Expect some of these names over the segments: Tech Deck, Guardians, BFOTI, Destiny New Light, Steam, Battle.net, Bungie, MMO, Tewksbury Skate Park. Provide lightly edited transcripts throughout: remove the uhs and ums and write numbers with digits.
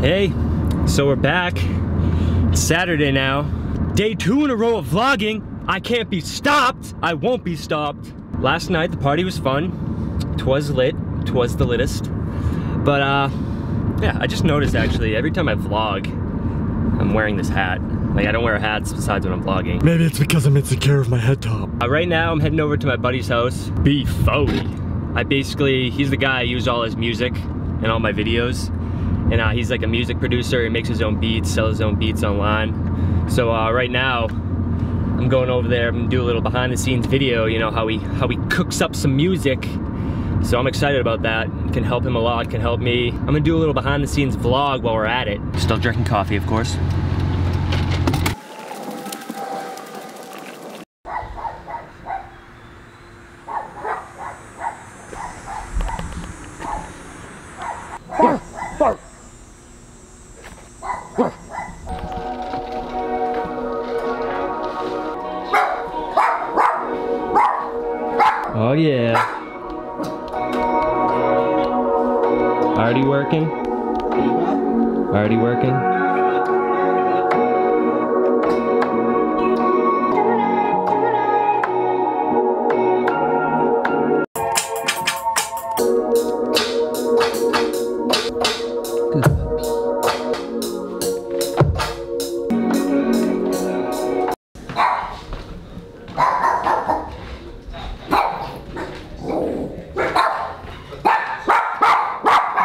Hey, so we're back. It's Saturday now. Day two in a row of vlogging. I can't be stopped. I won't be stopped. Last night, the party was fun. Twas lit. Twas the littest. But, yeah, I just noticed, actually, every time I vlog, I'm wearing this hat. Like, I don't wear hats besides when I'm vlogging. Maybe it's because I'm insecure of my head top. Right now, I'm heading over to my buddy's house, BFOTI. He's the guy I use all his music in all my videos. And he's like a music producer. He makes his own beats, sells his own beats online. So right now, I'm going over there. I'm gonna do a little behind the scenes video, you know, how he cooks up some music. So I'm excited about that. Can help him a lot, can help me. I'm gonna do a little behind the scenes vlog while we're at it. Still drinking coffee, of course. Oh yeah. Already working? Already working?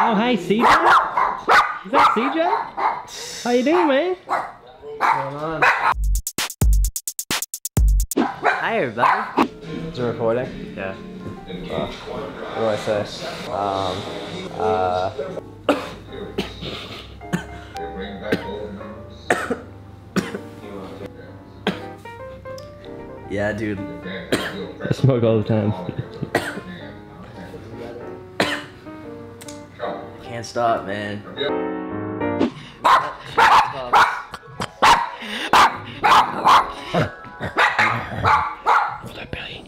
Oh, hey, CJ? Is that CJ? How you doing, man? What's going on? Hi, everybody. Is it recording? Yeah. What do I say? Yeah, dude. I smoke all the time. Can't stop, man. Hold that belly.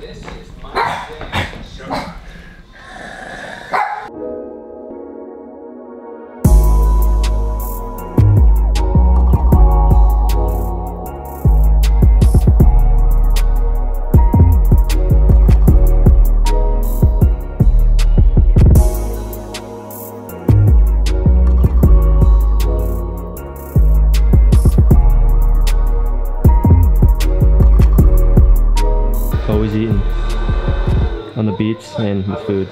This is my show. Always eating on the beats and the food.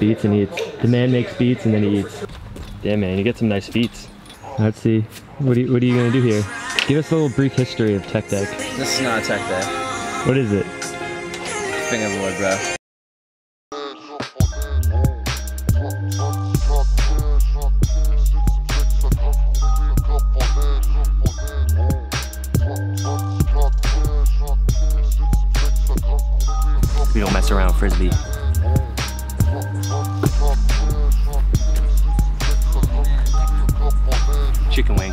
Beats and eats. The man makes beats and then he eats. Damn, man, you get some nice beats. Let's see. What are you gonna do here? Give us a little brief history of Tech Deck. This is not a Tech Deck. What is it? Fingerboard, bro. We don't mess around, Frisbee. Chicken wing.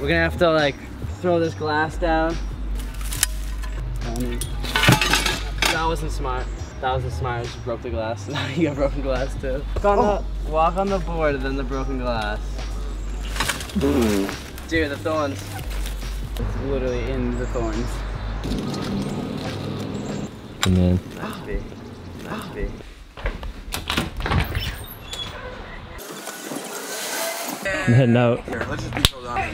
We're gonna have to like throw this glass down. That wasn't smart. That was the smartest, just broke the glass. Now you got broken glass too. Walk on the board and then the broken glass. Ooh. Dude, the thorns. It's literally in the thorns. Come on. Nice bee. I'm heading out. Here, let's just be so loud.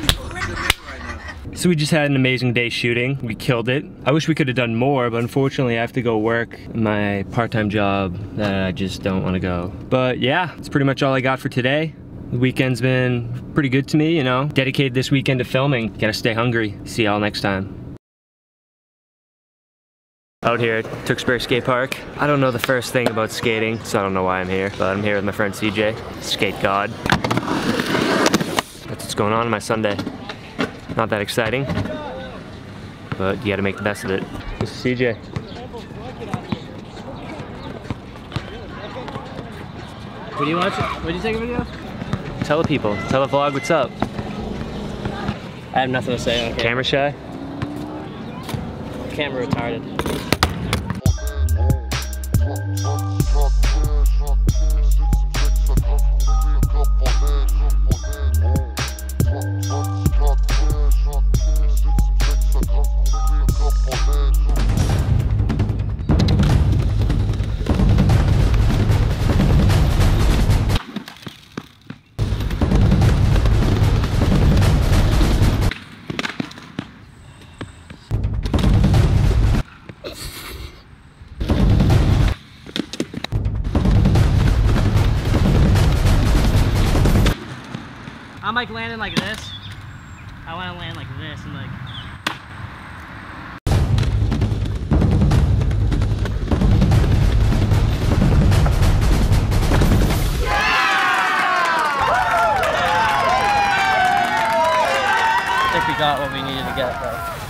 So we just had an amazing day shooting. We killed it. I wish we could have done more, but unfortunately I have to go work my part-time job that I just don't want to go. But yeah, that's pretty much all I got for today. The weekend's been pretty good to me, you know. Dedicated this weekend to filming. Gotta stay hungry. See y'all next time. Out here at Tewksbury Skate Park. I don't know the first thing about skating, so I don't know why I'm here. But I'm here with my friend CJ, Skate God. That's what's going on my Sunday. Not that exciting, but you gotta make the best of it. This is CJ. What do you watch? What did you take a video of? tell the people. Tell the vlog what's up. I have nothing to say. I don't care. Camera shy? Camera retarded. I'm like landing like this. I want to land like this and like. Yeah! I think we got what we needed to get, though.